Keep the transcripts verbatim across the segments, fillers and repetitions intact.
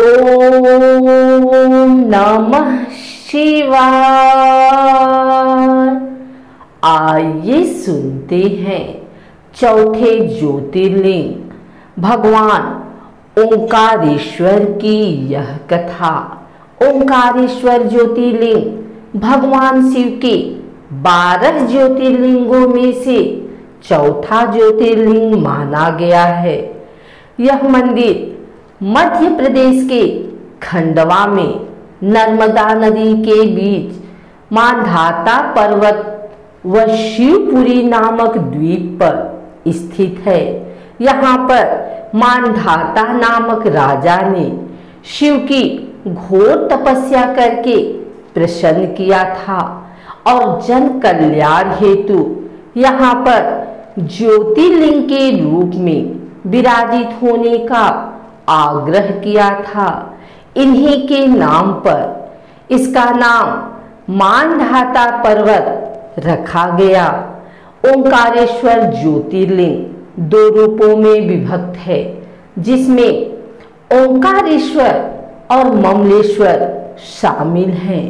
ओम नमः शिवाय। आइए सुनते हैं चौथे ज्योतिर्लिंग भगवान ओंकारेश्वर की यह कथा। ओंकारेश्वर ज्योतिर्लिंग भगवान शिव के बारह ज्योतिर्लिंगों में से चौथा ज्योतिर्लिंग माना गया है। यह मंदिर मध्य प्रदेश के खंडवा में नर्मदा नदी के बीच मानधाता पर्वत व शिवपुरी नामक द्वीप पर स्थित है। यहाँ पर मानधाता नामक राजा ने शिव की घोर तपस्या करके प्रसन्न किया था और जन कल्याण हेतु यहाँ पर ज्योतिर्लिंग के रूप में विराजित होने का आग्रह किया था। इन्हीं के नाम पर इसका नाम मानधाता पर्वत रखा गया। ओंकारेश्वर ज्योतिर्लिंग दो रूपों में विभक्त है, जिसमें ओंकारेश्वर और ममलेश्वर शामिल हैं।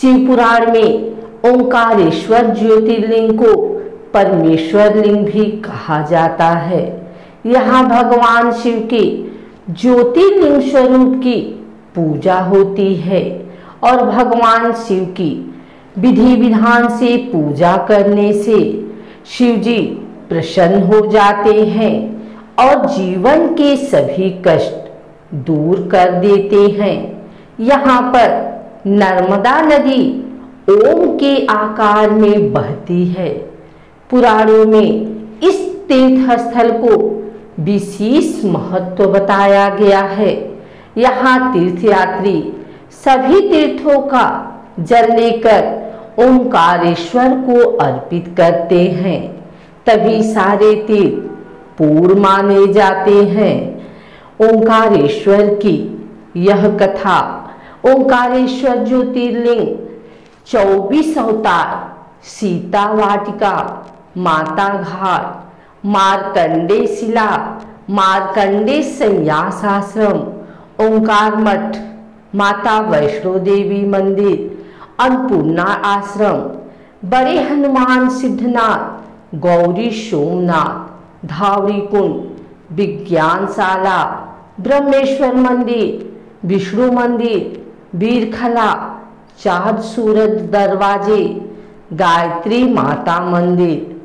शिवपुराण में ओंकारेश्वर ज्योतिर्लिंग को परमेश्वर लिंग भी कहा जाता है। यहाँ भगवान शिव के ज्योतिर्लिंग स्वरूप की पूजा होती है और भगवान शिव की विधि विधान से पूजा करने से शिव जी प्रसन्न हो जाते हैं और जीवन के सभी कष्ट दूर कर देते हैं। यहाँ पर नर्मदा नदी ओम के आकार में बहती है। पुराणों में इस तीर्थ स्थल को विशेष महत्व बताया गया है। यहाँ तीर्थयात्री सभी तीर्थों का जल लेकर ओंकारेश्वर को अर्पित करते हैं, तभी सारे तीर्थ पूर्ण माने जाते हैं। ओंकारेश्वर की यह कथा। ओंकारेश्वर ज्योतिर्लिंग चौबीस अवतार, सीता वाटिका, माता घाट, मार्कंडे शिला, मार्कंडे संन्यास आश्रम, ओंकार मठ, माता वैष्णो देवी मंदिर, अन्नपूर्णा आश्रम, बड़े हनुमान सिद्धनाथ, गौरी सोमनाथ, धावरी कुंड, विज्ञानशाला, ब्रह्मेश्वर मंदिर, विष्णु मंदिर, बीरखला, चार सूरज दरवाजे, गायत्री माता मंदिर,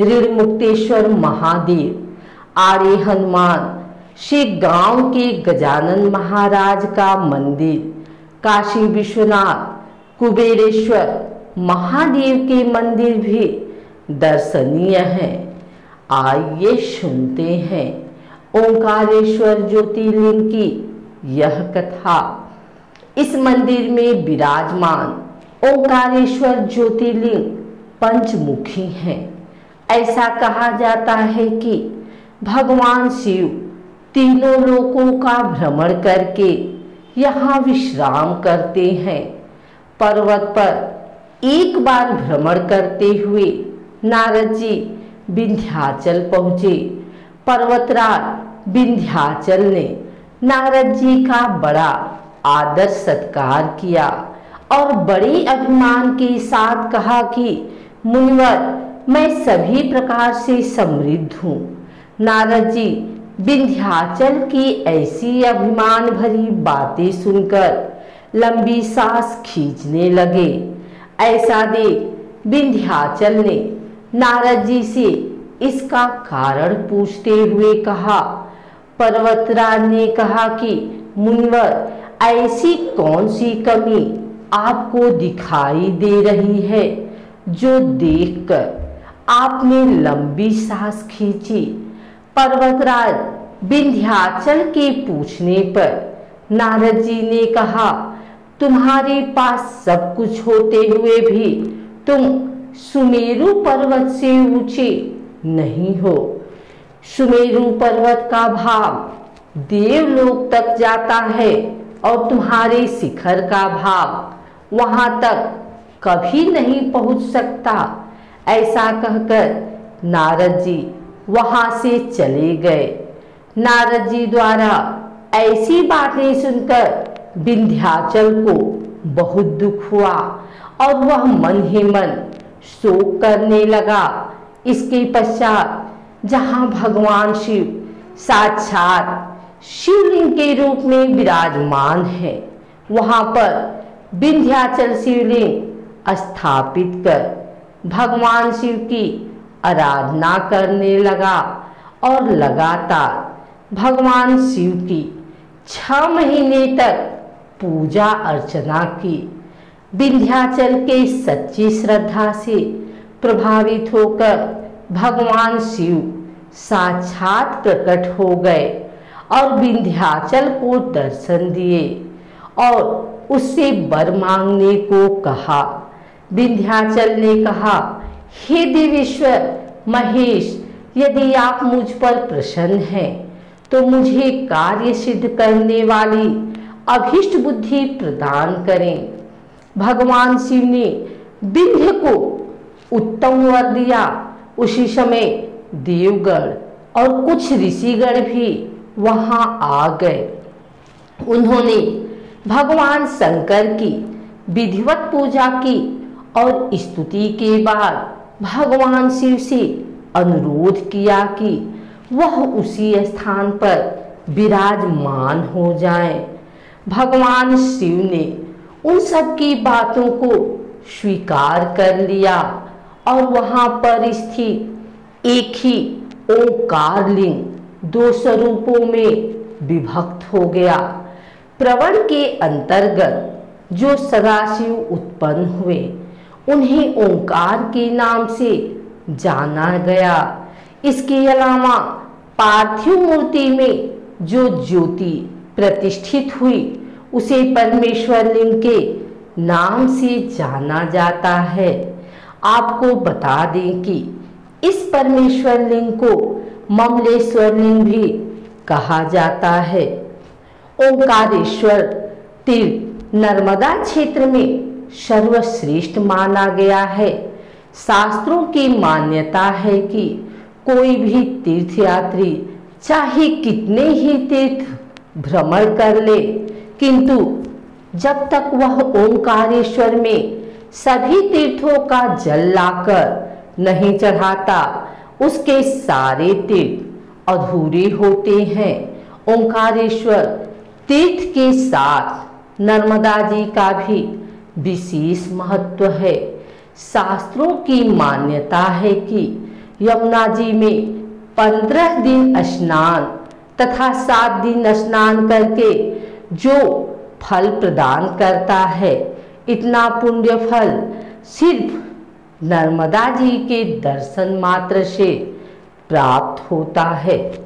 ऋण मुक्तेश्वर महादेव, आड़े हनुमान, श्री गांव के गजानन महाराज का मंदिर, काशी विश्वनाथ, कुबेरेश्वर महादेव के मंदिर भी दर्शनीय हैं। आइए सुनते हैं ओंकारेश्वर ज्योतिर्लिंग की यह कथा। इस मंदिर में विराजमान ओंकारेश्वर ज्योतिर्लिंग पंचमुखी हैं। ऐसा कहा जाता है कि भगवान शिव तीनों लोकों का भ्रमण करके यहाँ विश्राम करते हैं। पर्वत पर एक बार भ्रमण करते हुए नारद जी विंध्याचल पहुँचे। पर्वतराज विंध्याचल ने नारद जी का बड़ा आदर सत्कार किया और बड़े अभिमान के साथ कहा कि मुनिवर, मैं सभी प्रकार से समृद्ध हूँ। नारद जी विंध्याचल की ऐसी अभिमान भरी बातें सुनकर लंबी सांस खींचने लगे। ऐसा देख विंध्याचल ने नारद जी से इसका कारण पूछते हुए कहा। पर्वतराज ने कहा कि मुनिवर, ऐसी कौन सी कमी आपको दिखाई दे रही है जो देखकर आपने लंबी सांस खींची। पर्वतराज विंध्याचल के पूछने पर नारद जी ने कहा, तुम्हारे पास सब कुछ होते हुए भी तुम सुमेरु पर्वत से ऊंचे नहीं हो। सुमेरु पर्वत का भाग देवलोक तक जाता है और तुम्हारे शिखर का भाग वहां तक कभी नहीं पहुंच सकता। ऐसा कहकर नारद जी वहां से चले गए। नारद जी द्वारा ऐसी बातें सुनकर विंध्याचल को बहुत दुख हुआ और वह मन ही मन शोक करने लगा। इसके पश्चात जहाँ भगवान शिव साक्षात शिवलिंग के रूप में विराजमान है, वहाँ पर विंध्याचल शिवलिंग स्थापित कर भगवान शिव की आराधना करने लगा और लगातार भगवान शिव की छह महीने तक पूजा अर्चना की। विंध्याचल के सच्ची श्रद्धा से प्रभावित होकर भगवान शिव साक्षात प्रकट हो गए और विंध्याचल को दर्शन दिए और उससे वर मांगने को कहा। विंध्याचल ने कहा, हे देवेश्वर महेश, यदि आप मुझ पर प्रसन्न हैं तो मुझे कार्य सिद्ध करने वाली अभिष्ट बुद्धि प्रदान करें। भगवान शिव ने विंध्य को उत्तम वर दिया। उसी समय देवगण और कुछ ऋषिगण भी वहां आ गए। उन्होंने भगवान शंकर की विधिवत पूजा की और स्तुति के बाद भगवान शिव से अनुरोध किया कि वह उसी स्थान पर विराजमान हो जाएं। भगवान शिव ने उन सब की बातों को स्वीकार कर लिया और वहाँ पर स्थित एक ही ओंकार लिंग दो स्वरूपों में विभक्त हो गया। प्रवण के अंतर्गत जो सदाशिव उत्पन्न हुए उन्हें ओंकार के नाम से जाना गया। इसके अलावा पार्थिव मूर्ति में जो ज्योति प्रतिष्ठित हुई उसे परमेश्वर लिंग के नाम से जाना जाता है। आपको बता दें कि इस परमेश्वर लिंग को ममलेश्वर लिंग भी कहा जाता है। ओंकारेश्वर तीर्थ नर्मदा क्षेत्र में सर्वश्रेष्ठ माना गया है। शास्त्रों की मान्यता है कि कोई भी तीर्थयात्री चाहे कितने ही तीर्थ भ्रमण कर ले, किंतु जब तक वह ओंकारेश्वर में सभी तीर्थों का जल लाकर नहीं चढ़ाता, उसके सारे तीर्थ अधूरे होते हैं। ओंकारेश्वर तीर्थ के साथ नर्मदा जी का भी विशेष महत्व है। शास्त्रों की मान्यता है कि यमुना जी में पंद्रह दिन स्नान तथा सात दिन स्नान करके जो फल प्रदान करता है, इतना पुण्य फल सिर्फ नर्मदा जी के दर्शन मात्र से प्राप्त होता है।